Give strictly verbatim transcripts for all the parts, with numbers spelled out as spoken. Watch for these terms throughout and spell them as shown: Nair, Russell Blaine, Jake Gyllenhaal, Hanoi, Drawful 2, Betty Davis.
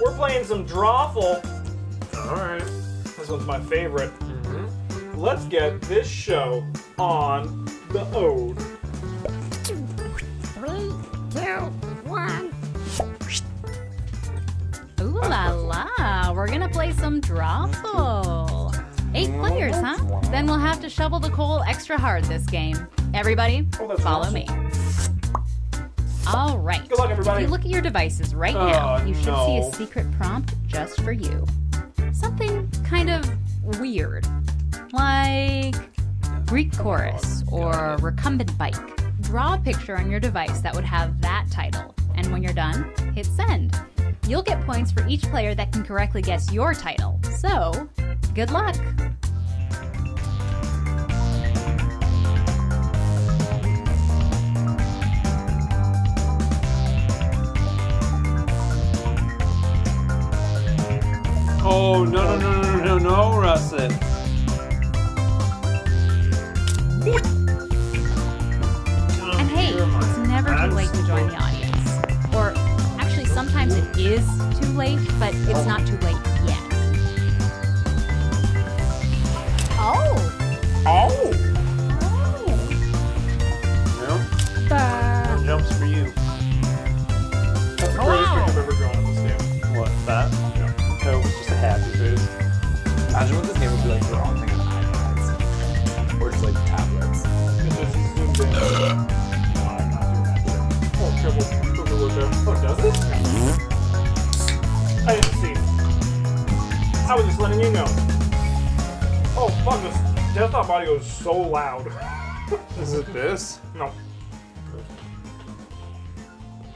We're playing some Drawful. Alright. This one's my favorite. Mm-hmm. Let's get this show on the road. Three, two, one. Ooh la la. We're gonna play some Drawful. Eight players, huh? Then we'll have to shovel the coal extra hard this game. Everybody, oh, follow awesome. me. All right. Good luck, everybody. If you look at your devices right oh, now, you should no. see a secret prompt just for you. Something kind of weird, like Greek chorus or recumbent bike. Draw a picture on your device that would have that title, and when you're done, hit send. You'll get points for each player that can correctly guess your title. So, good luck. Oh, no, no, no, no, no, no, Russet. And hey, it's never too late to join the audience. Or actually, sometimes it is too late, but it's not too late yet. Oh. Oh. Oh. Yeah. The jumps for you. That's the greatest thing I've ever drawn on this game. What, that? So it was just a happy boost. Imagine what this game would be like for all things on iPads. Or just like tablets. Oh, triple, triple window. Oh, does it? I didn't see it. I was just letting you know. Oh, fuck, this desktop audio is so loud. Is it this? No.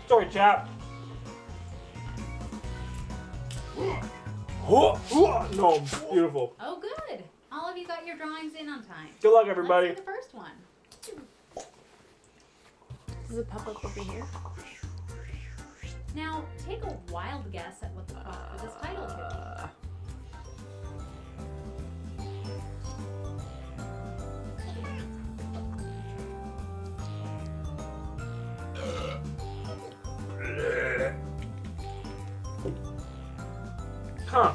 Sorry, chap. No, beautiful. Oh, good. All of you got your drawings in on time. Good luck, everybody. Let's do the first one. Is it public over here? Now, take a wild guess at what the fuck uh, this title could be. Huh.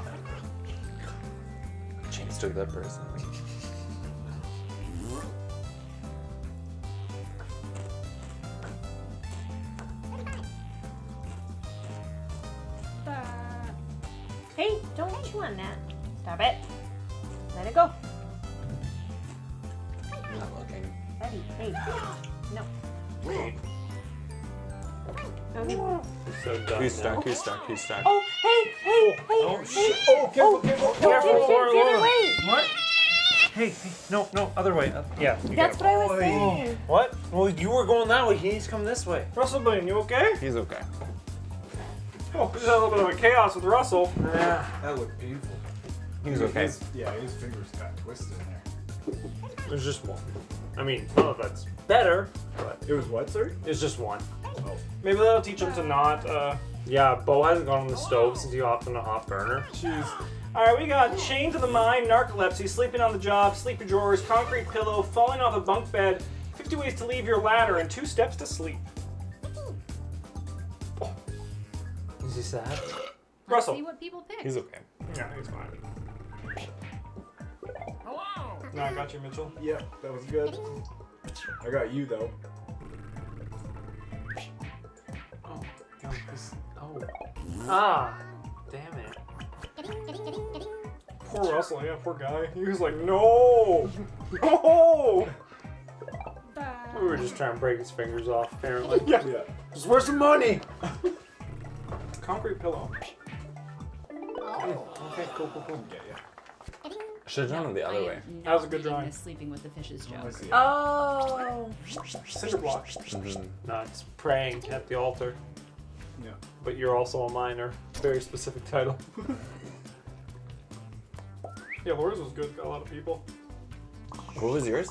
James took that person. Hey, don't chew on that. Stop it. Let it go. I'm not looking. Buddy, hey. No. Wait. Okay. He's so dumb. He's stuck, he's stuck, he's stuck. Oh, hey, hey, hey! Oh, hey, shit! Oh, careful, oh, careful, careful! Oh, get away! What? Hey, hey, no, no, other way. Uh, yeah. That's what I was saying. What? Well, you were going that way, he needs to come this way. Russell Blaine, you okay? He's okay. Oh, there's a little bit of a chaos with Russell. Yeah. That looked beautiful. He was okay. His, yeah, his fingers got twisted in there. There's just one. I mean, none of that's better, but... It was what, sir? It's just one. Oh. Maybe that'll teach him to not, uh... Yeah, Bo hasn't gone on the stove since he hopped on a hot burner. Jeez. Alright, we got chained to the mine, narcolepsy, sleeping on the job, sleeper drawers, concrete pillow, falling off a bunk bed, fifty ways to leave your ladder, and two steps to sleep. Oh. Is he sad? Let's Russell. see what people pick. He's okay. Yeah, he's fine. Hello! No, I got you, Mitchell. Yeah, that was good. I got you, though. Oh. Ah, damn it. Poor Russell, yeah, poor guy. He was like, no! No! We were just trying to break his fingers off, apparently. Yeah, yeah. Just where's the money? Concrete pillow. Oh. Okay, cool, cool, cool. Yeah, yeah. I should have done no, it the other I way. That was a good drawing. Sleeping with the fishes joke. Oh! Cinder block. Mm-hmm. No, it's praying at the altar. Yeah. But you're also a minor. Very specific title. Yeah, Laura's was good. Got a lot of people. What was yours?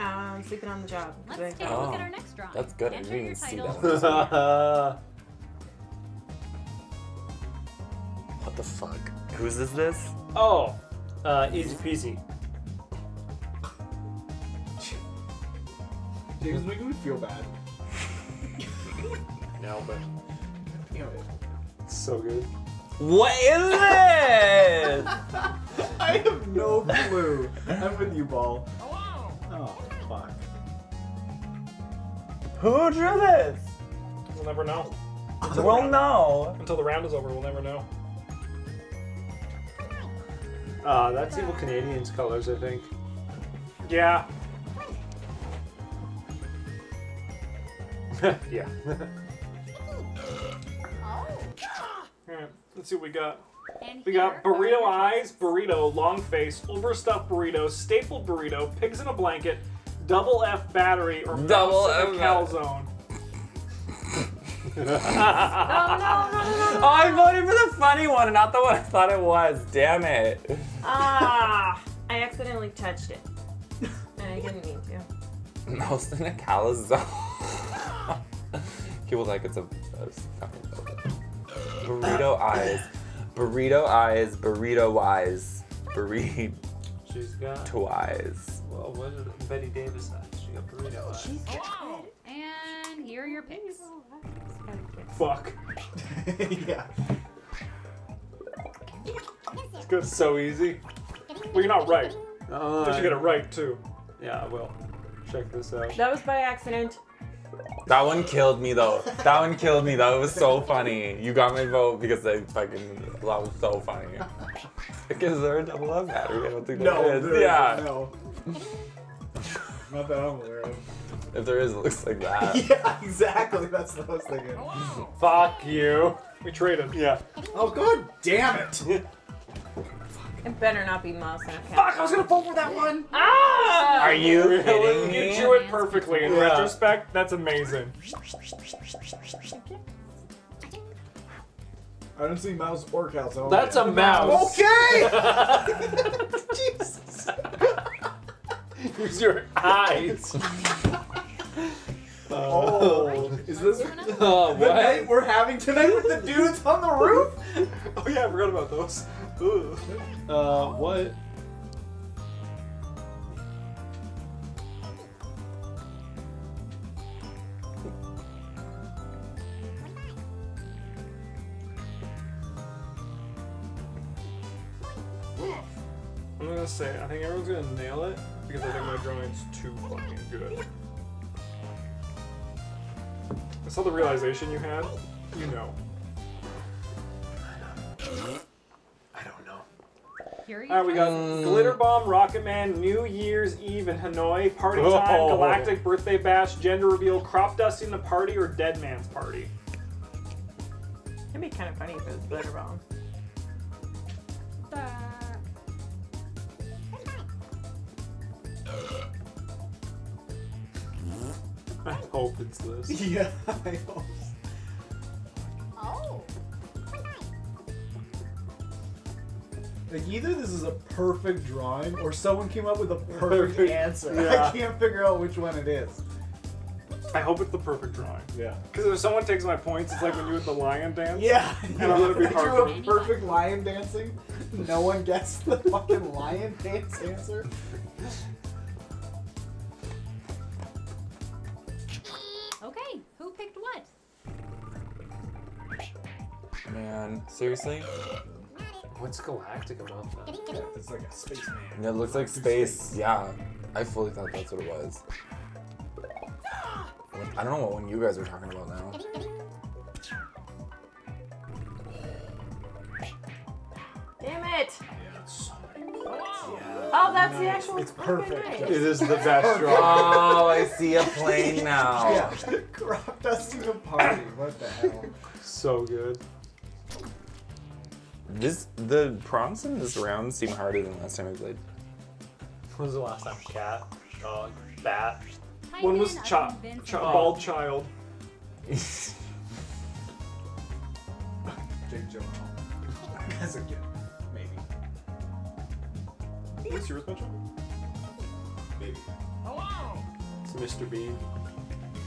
Um, sleeping on the job. Let's take a look at our next drawing. That's good. Enter I didn't even see that. What the fuck? Whose is this? Oh, uh, easy peasy. James making me feel bad. No, but. It's so good. What is this? I have no clue. I'm with you, Ball. Hello. Oh, fuck. Who drew this? We'll never know. Until we'll know. Until the round is over, we'll never know. Uh, that's Evil Canadian's colors, I think. Yeah. Yeah. Alright, let's see what we got. And we got burrito eyes, burrito, long face, overstuffed burrito, stapled burrito, pigs in a blanket, double F battery, or double F calzone. No, no, no, no, no, no. Oh, I voted for the funny one, not the one I thought it was. Damn it. Ah, I accidentally touched it. I didn't mean to. Mouse in a calzone. People like it's a, a fucking burrito. Burrito eyes. Burrito eyes. Burrito wise. Burrito. She's got. Twice. Well, what did Betty Davis have? She got burrito eyes. She's got oh. And here are your picks. Fuck. Yeah. It's good. So easy. Well, you're not right. Uh, but you get it right too. Yeah, I will. Check this out. That was by accident. That one killed me though. That one killed me. That was so funny. You got my vote because I fucking. That was so funny. Is there a double up battery? I don't think no, there is. There yeah. Is, no. Not that I'm aware of. If there is, it looks like that. Yeah, exactly. That's what I was thinking. Hello. Fuck you. We traded. Yeah. Oh, god damn it. It better not be mouse. Fuck, I was gonna vote for that one. Ah! Are you really? Kidding me? You drew it perfectly. In yeah. retrospect, that's amazing. I don't see mouse or calzone. That's a mouse. Okay. Jesus. Use your eyes. Oh, is this uh, the night we're having tonight with the dudes on the roof? Oh yeah, I forgot about those. Ooh. Uh, what? I'm gonna say, I think everyone's gonna nail it because I think my drawing's too fucking good. I saw the realization you had. You know. I don't know. Alright, we got mm. Glitter Bomb, Rocket Man, New Year's Eve in Hanoi, Party oh. Time, Galactic Birthday Bash, Gender Reveal, Crop Dusting the Party, or Dead Man's Party. It'd be kind of funny if it was Glitter Bomb. I hope it's this. Yeah, I hope so. Oh. Like, either this is a perfect drawing, or someone came up with a perfect answer. Yeah. I can't figure out which one it is. I hope it's the perfect drawing. Yeah. Because if someone takes my points, it's like when you did the lion dance. Yeah. And I'm going to be hard to do a perfect lion dancing. No one guessed the fucking lion dance answer. Man, seriously? What's galactic about that? Yeah, it's like a space man. Yeah, it looks like space. Yeah, I fully thought that's what it was. I don't know what one you guys are talking about now. Damn it! Yeah, so yeah. Oh, that's nice. The actual. It's perfect. Nice. It is the best drawing. Oh, I see a plane now. Yeah, crop dusting a party. What the hell? So good. This the prompts in this round seem harder than last time we played. When was the last time? Cat, dog, bat. When was chop, chop, oh. Bald child? Jake Gyllenhaal. That's a good, maybe. What's yours, Mitchell? Maybe. Hello. It's Mister Bean,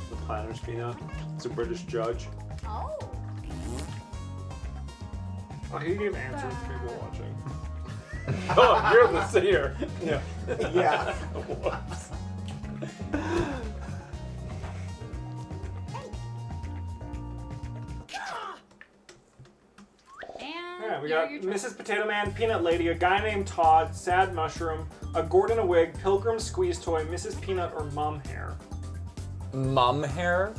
the planner's peanut. It's a British judge. Oh. Oh, he gave answers to people watching. Oh, you're the singer. Yeah. Yeah. Whoops. And Yeah, we got Missus Potato Man, Peanut Lady, a guy named Todd, Sad Mushroom, a gourd in a wig, Pilgrim Squeeze Toy, Missus Peanut, or Mum Hair. Mum Hair?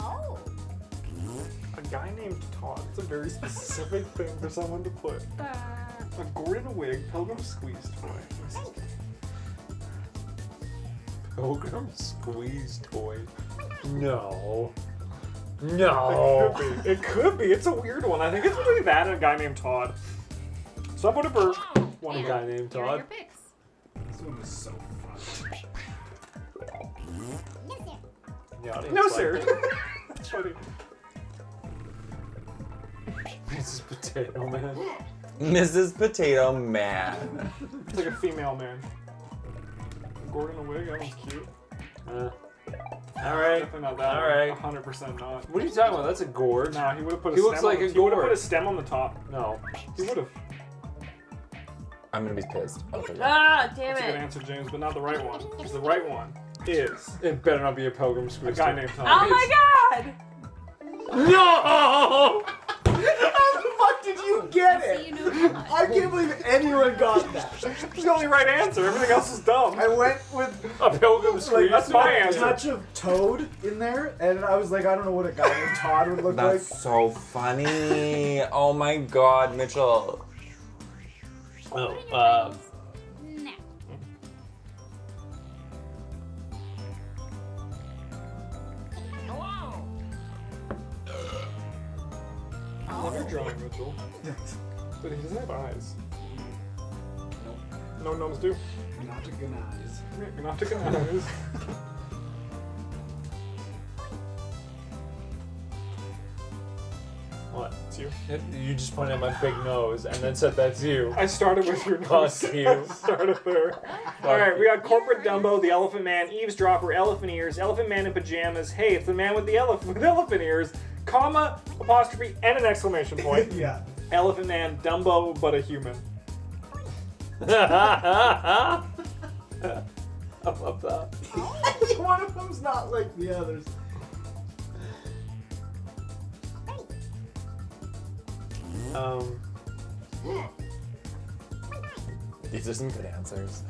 Oh. A guy named Todd. It's a very specific thing for someone to put. A gourd in a wig, Pilgrim Squeeze Toy. Pilgrim Squeeze Toy? No. No. It could be. It could be. It's a weird one. I think it's really bad and a guy named Todd. So I put a bird. One yeah. guy named Todd. Here are your picks. This one is so fun. No, sir. No, sir. That's funny. Missus Potato Man. Missus Potato Man. It's like a female man. Gordon a wig. That one's cute. Uh. All right, not that all right, one hundred percent not. What are you talking about? That's a gourd. No, nah, he would have put a he stem looks like on the, a He would have put a stem on the top. No, he would have. I'm gonna be pissed. Ah, damn That's it. That's a good answer, James, but not the right one. Because the right one is. It better not be a Pilgrim Squeeze. A guy named Tom. Oh my God! No! How the fuck did you get it? I can't believe anyone got that. It's the only right answer. Everything else is dumb. I went with a Pilgrim Squeeze. Like, that's my answer. Touch of Toad in there, and I was like, I don't know what a guy named Todd would look that's like. That's so funny. Oh my God, Mitchell. Oh, uh. No. Hello. I love your drawing, Mitchell. But he doesn't have eyes. No gnomes do. Gnotic eyes. Gnotic eyes. What? It's you. It, you just pointed at my big nose and then said that's you. I started with your nose. Fuck you. I started there. Alright, we got Corporate Dumbo, the Elephant Man, Eavesdropper, Elephant Ears, Elephant Man in Pajamas. Hey, it's the man with the elephant with elephant ears, comma, apostrophe, and an exclamation point. Yeah. Elephant Man, Dumbo, but a human. I love that. One of them's not like the others. Um. These are some good answers.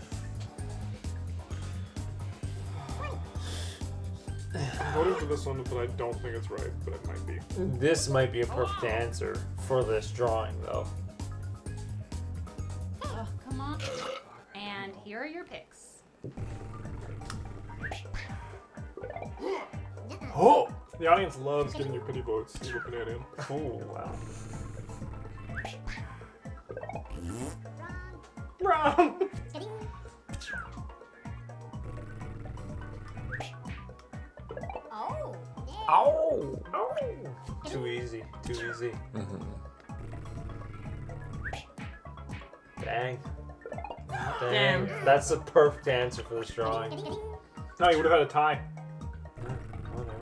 I'm voting for this one, but I don't think it's right, but it might be. This might be a perfect answer for this drawing, though. Oh, come on. And here are your picks. Oh! The audience loves giving you pity votes to the banana. Oh, wow. Wrong! Oh! Oh! Oh! Too easy. Too easy. Dang. Dang. Damn. That's the perfect answer for this drawing. No, you would have had a tie.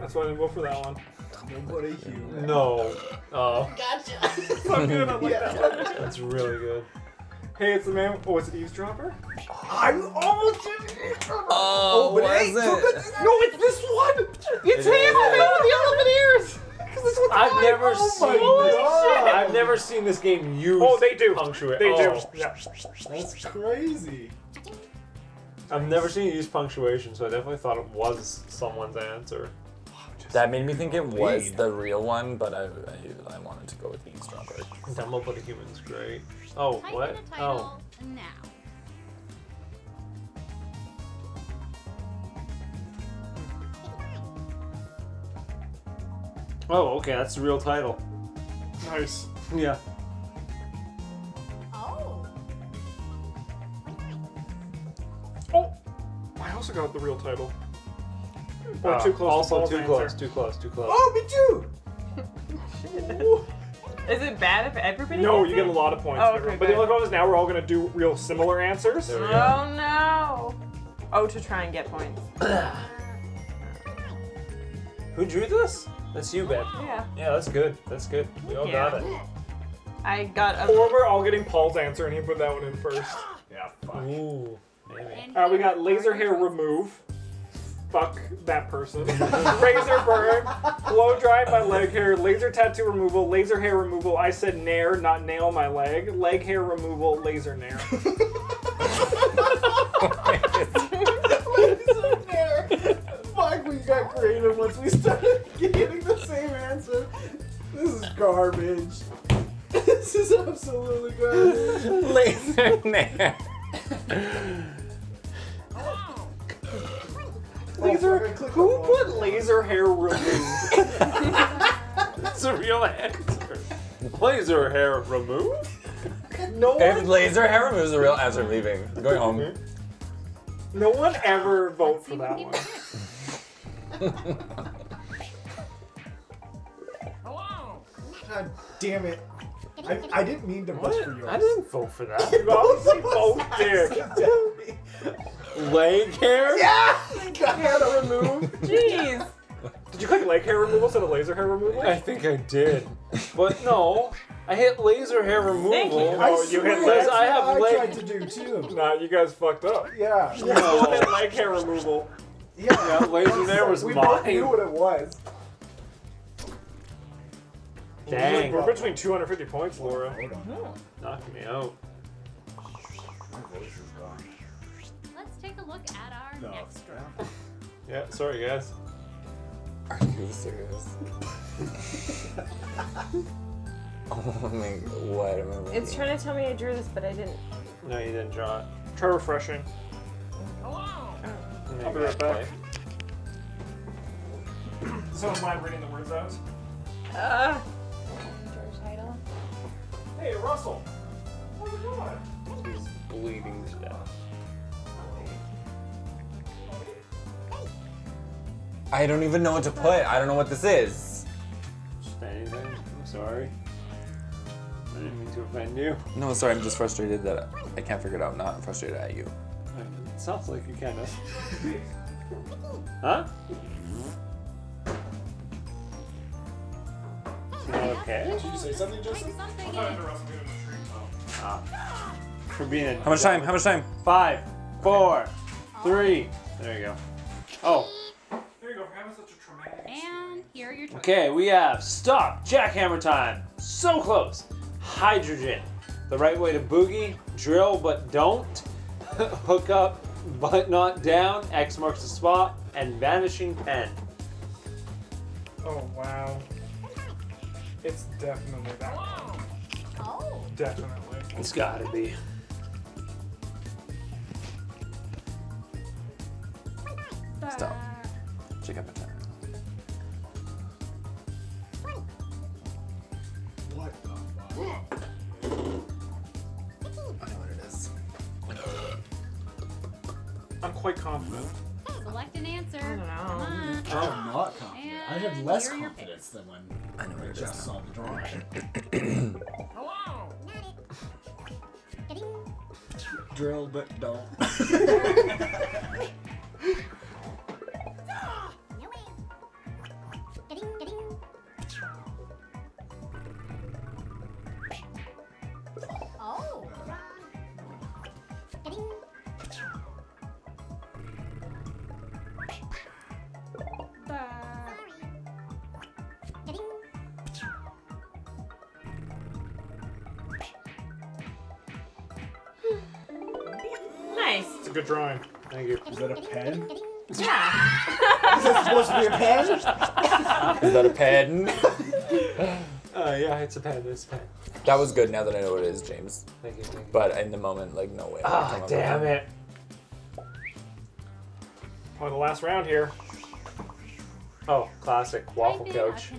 That's why I didn't go for that one. What a human. No. Oh. Gotcha. So good. I like yeah. that. That's really good. Hey, it's the man. Oh, it's an eavesdropper? I almost did an eavesdropper. Oh, oh but hey, it? So good. No, it's this one. It's it him, the man with the elephant ears. This one's I've alive. never oh seen. Holy shit. I've never seen this game used. Oh, they do. Punctuate. They oh. do. Yeah. That's crazy. I've never seen it use punctuation, so I definitely thought it was someone's answer. That made me think it was the real one, but I, I, I wanted to go with the eavesdropper. Dumbo but a human's great. Oh, Type what? In the title oh. Now. Oh, okay, that's the real title. Nice. Yeah. Oh. Oh! I also got the real title. Or too close. Also too close, too close, too close. Oh, me too! Is it bad if everybody No, you get a lot of points. Oh, okay, but the only problem is now we're all going to do real similar answers. Oh, no. Oh, to try and get points. Who drew this? That's you, Ben. Yeah. Yeah, that's good. That's good. We all yeah. got it. I got a... Or we're all getting Paul's answer and he put that one in first. Yeah, fuck. Ooh. Maybe. All right, we got laser hair remove. fuck that person. Razor burn, blow dry my leg hair, laser tattoo removal, laser hair removal. I said nair, not nail my leg. Leg hair removal, laser nair. Laser nair. Fuck, we got creative once we started getting the same answer. This is garbage. This is absolutely garbage. Laser nair. Laser, oh, who put laser hair removal? That's a real answer. Laser hair removed? No one. If laser hair removes the real answer, I'm leaving. I'm going home. No one ever vote for that one. God damn it. I, I didn't mean to vote for yours. I didn't vote for that. You obviously voted. Leg hair? Yeah! Hair to remove. Jeez. Did you click leg hair removal instead of laser hair removal? I think I did. But no, I hit laser hair removal. Thank you. Oh, I you hit laser. I have I leg. I tried to do too. Nah, you guys fucked up. Yeah. No. You hit leg hair removal. Yeah. Yeah, laser hair was we mine. We both knew what it was. Dang. We're between two hundred fifty points, Laura. Hold on. No. Knock me out. My voice is gone. Let's take a look at our no. extra. Yeah, sorry guys. Are you serious? Oh my god, what am I looking It's trying to tell me I drew this, but I didn't. No, you didn't draw it. Try refreshing. Hello! I'll be right back. Someone's mind reading the words out. Uh. Hey, Russell! Oh my god! He's bleeding to death. I don't even know what to put. I don't know what this is. Just anything. I'm sorry. I didn't mean to offend you. No, sorry. I'm just frustrated that I can't figure it out. I'm not frustrated at you. It sounds like you kind of. Huh? Okay. Did you say something, Justin? Something. Ah. For being. How much time? How much time? Five, four, okay. three. There you go. Oh. There you go. For having such a traumatic. And here are your. Okay, we have stop jackhammer time. So close. Hydrogen. The right way to boogie. Drill but don't. Hook up but not down. X marks the spot. And vanishing pen. Oh wow. It's definitely that one. Oh. Definitely. It's gotta be. Stop. Check out my time. What the fuck? I know what it is. I'm quite confident. Select an answer. I don't know. Come on. I'm not confident. And I have less confidence than when I know I just saw the drawing. Hello. Drill, but don't. Good drawing. Thank you. Is that a pen? Yeah. Is that supposed to be a pen? Is that a pen? uh, yeah, it's a pen. It's a pen. That was good. Now that I know what it is, James. Thank you. Thank you. But in the moment, like, no way. Ah, oh, damn over. It. Probably the last round here. Oh, classic waffle couch.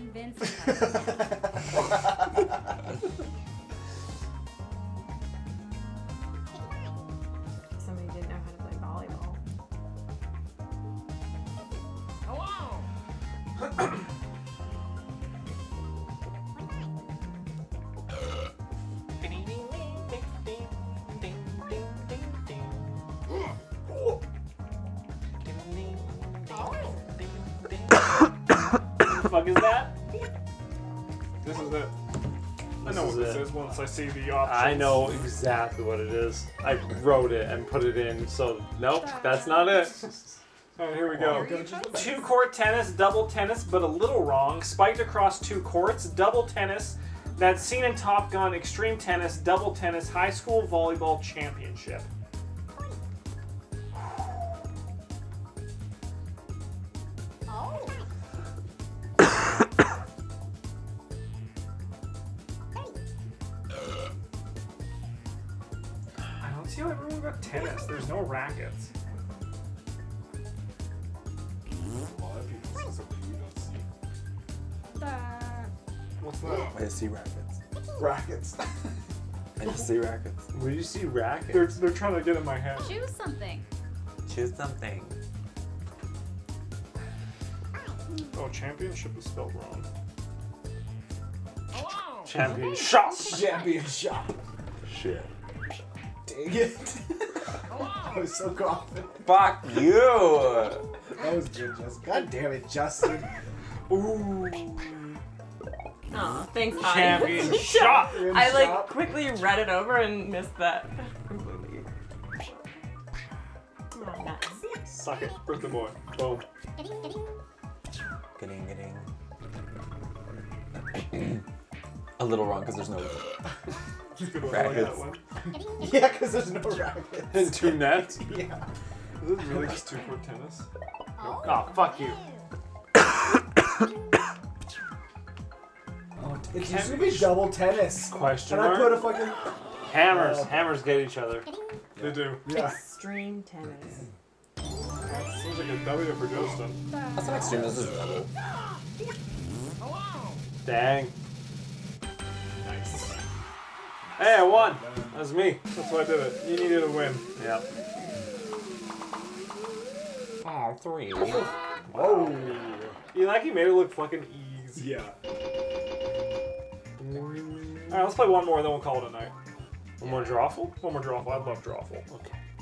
I see the options. I know exactly what it is. I wrote it and put it in, so nope, that's not it. All right, here we go. Two court tennis, double tennis, but a little wrong. Spiked across two courts, double tennis. That's seen in Top Gun, extreme tennis, double tennis, high school volleyball championship. Oh. I don't see what everyone about tennis. There's no rackets. What's that? I just see rackets. Rackets. I just see rackets. Will you see rackets? They're, they're trying to get in my head. Choose something. Choose something. Oh, championship is spelled wrong. Oh. Championship. Championship. Shit. Dang it. I was so confident. Fuck you. That was good, Justin. God damn it, Justin. Ooh. Oh, thanks, Champion shot. I like shop. quickly read it over and missed that completely. Suck it, rip the boy. Boom. Getting, getting. A little wrong because there's no rackets. Yeah, because there's no rackets. And two nets. Yeah. Is this really just two court tennis? Oh, oh fuck you. It's just gonna be double tennis. Question mark? Can I put a fucking... Hammers. Uh, Hammers get each other. They do. Yeah. Extreme tennis. That seems like a W for Justin. That's not extreme, this is double. Dang. Nice. Hey, I won. That was me. That's why I did it. You needed a win. Yep. Oh, three. Whoa. You like he made it look fucking easy. Yeah. Alright, let's play one more and then we'll call it a night. One yeah. more Drawful? One more Drawful. I love Drawful. Okay.